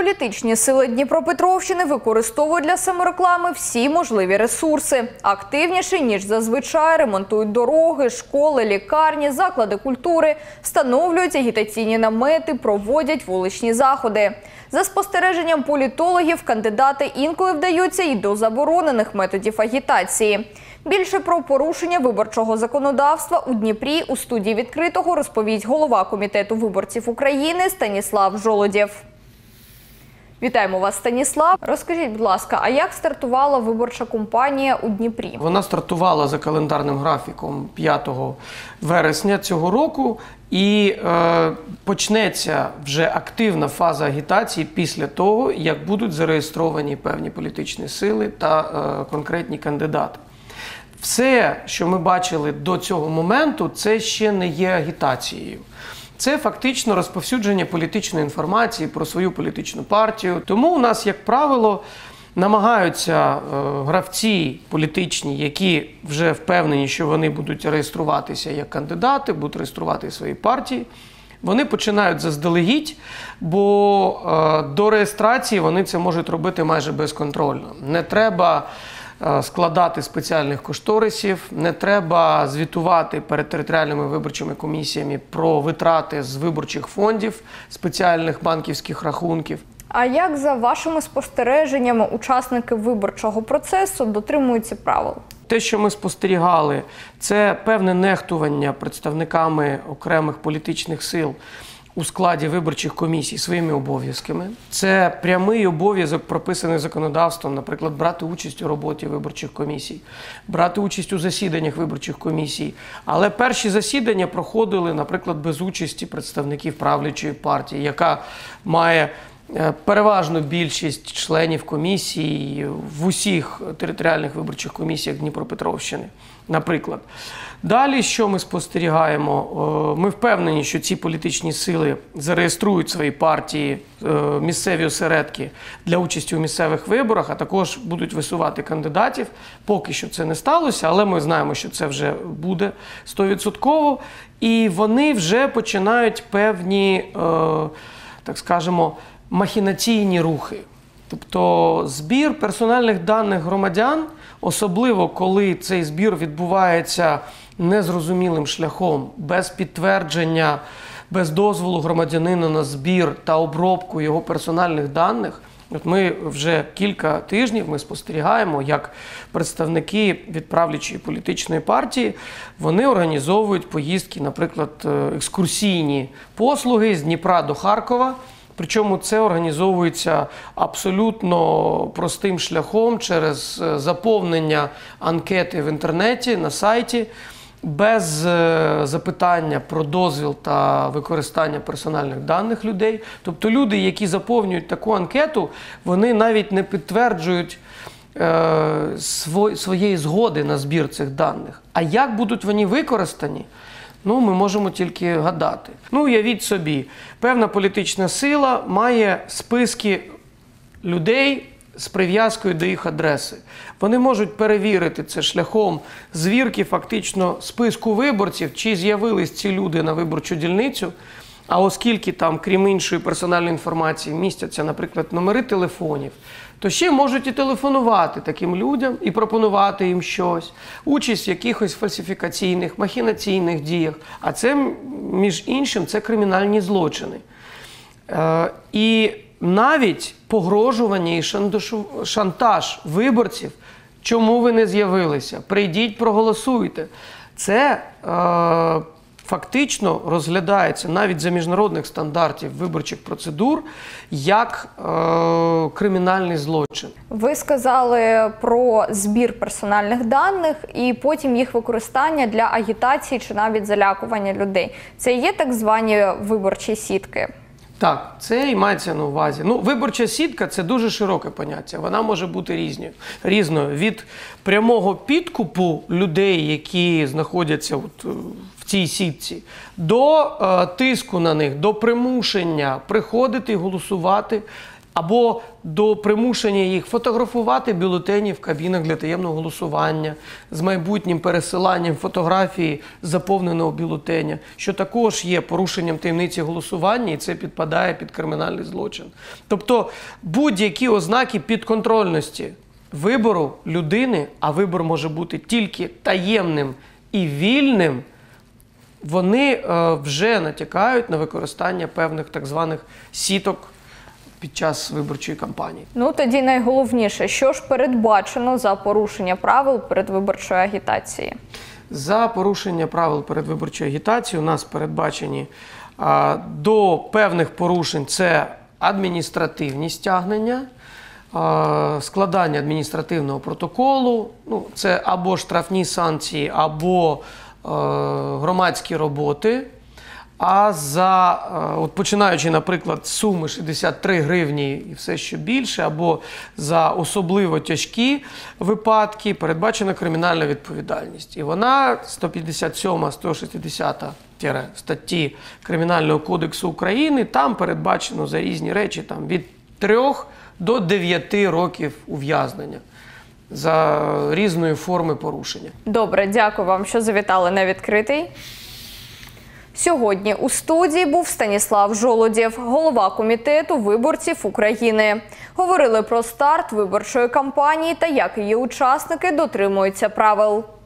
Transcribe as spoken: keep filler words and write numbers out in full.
Політичні сили Дніпропетровщини використовують для самореклами всі можливі ресурси. Активніше, ніж зазвичай, ремонтують дороги, школи, лікарні, заклади культури, встановлюють агітаційні намети, проводять вуличні заходи. За спостереженням політологів, кандидати інколи вдаються і до заборонених методів агітації. Більше про порушення виборчого законодавства у Дніпрі у студії «Відкритого» розповість голова Комітету виборців України Станіслав Жолудєв. Вітаємо вас, Станіслав. Розкажіть, будь ласка, а як стартувала виборча кампанія у Дніпрі? Вона стартувала за календарним графіком п'ятого вересня цього року і е, почнеться вже активна фаза агітації після того, як будуть зареєстровані певні політичні сили та е, конкретні кандидати. Все, що ми бачили до цього моменту, це ще не є агітацією. Це фактично розповсюдження політичної інформації про свою політичну партію. Тому у нас, як правило, намагаються гравці політичні, які вже впевнені, що вони будуть реєструватися як кандидати, будуть реєструвати свої партії, вони починають заздалегідь, бо до реєстрації вони це можуть робити майже безконтрольно. Не треба складати спеціальних кошторисів, не треба звітувати перед територіальними виборчими комісіями про витрати з виборчих фондів, спеціальних банківських рахунків. А як, за вашими спостереженнями, учасники виборчого процесу дотримуються правил? Те, що ми спостерігали, це певне нехтування представниками окремих політичних сил у складі виборчих комісій своїми обов'язками. Це прямий обов'язок, прописаний законодавством, наприклад, брати участь у роботі виборчих комісій, брати участь у засіданнях виборчих комісій. Але перші засідання проходили, наприклад, без участі представників правлячої партії, яка має переважну більшість членів комісій в усіх територіальних виборчих комісіях Дніпропетровщини, наприклад. Далі, що ми спостерігаємо? Ми впевнені, що ці політичні сили зареєструють свої партії, місцеві осередки для участі у місцевих виборах, а також будуть висувати кандидатів. Поки що це не сталося, але ми знаємо, що це вже буде сто відсотків. І вони вже починають певні, так скажемо, махінаційні рухи. Тобто збір персональних даних громадян, особливо коли цей збір відбувається незрозумілим шляхом, без підтвердження, без дозволу громадянина на збір та обробку його персональних даних. От ми вже кілька тижнів ми спостерігаємо, як представники від правлячої політичної партії, вони організовують поїздки, наприклад, екскурсійні послуги з Дніпра до Харкова. Причому це організовується абсолютно простим шляхом через заповнення анкети в інтернеті, на сайті, без запитання про дозвіл та використання персональних даних людей. Тобто люди, які заповнюють таку анкету, вони навіть не підтверджують своєї згоди на збір цих даних. А як будуть вони використані? Ну, ми можемо тільки гадати. Ну, уявіть собі, певна політична сила має списки людей з прив'язкою до їх адреси. Вони можуть перевірити це шляхом звірки фактично списку виборців, чи з'явились ці люди на виборчу дільницю. А оскільки там, крім іншої персональної інформації, містяться, наприклад, номери телефонів, то ще можуть і телефонувати таким людям і пропонувати їм щось, участь в якихось фальсифікаційних, махінаційних діях. А це, між іншим, це кримінальні злочини. Е, і навіть погрожування і шантаж виборців, чому ви не з'явилися, прийдіть, проголосуйте. Це е, фактично розглядається навіть за міжнародних стандартів виборчих процедур як е, кримінальний злочин. Ви сказали про збір персональних даних і потім їх використання для агітації чи навіть залякування людей. Це є так звані виборчі сітки? Так, це і мається на увазі. Ну, виборча сітка – це дуже широке поняття. Вона може бути різною. різною. Від прямого підкупу людей, які знаходяться от в цій сітці, до е, тиску на них, до примушення приходити і голосувати або до примушення їх фотографувати бюлетені в кабінах для таємного голосування з майбутнім пересиланням фотографії заповненого бюлетеня, що також є порушенням таємниці голосування, і це підпадає під кримінальний злочин. Тобто будь-які ознаки підконтрольності вибору людини, а вибор може бути тільки таємним і вільним, вони вже натякають на використання певних так званих сіток під час виборчої кампанії. Ну, тоді найголовніше, що ж передбачено за порушення правил передвиборчої агітації? За порушення правил передвиборчої агітації у нас передбачені до певних порушень – це адміністративні стягнення, складання адміністративного протоколу, це або штрафні санкції, або громадські роботи. А за, от починаючи, наприклад, з суми шістдесят три гривні і все що більше, або за особливо тяжкі випадки, передбачена кримінальна відповідальність. І вона сто п'ятдесят сьома - сто шістдесята статті Кримінального кодексу України, там передбачено за різні речі від трьох до дев'яти років ув'язнення за різної форми порушення. Добре, дякую вам, що завітали на «Відкритий». Сьогодні у студії був Станіслав Жолудєв, голова Комітету виборців України. Говорили про старт виборчої кампанії та як її учасники дотримуються правил.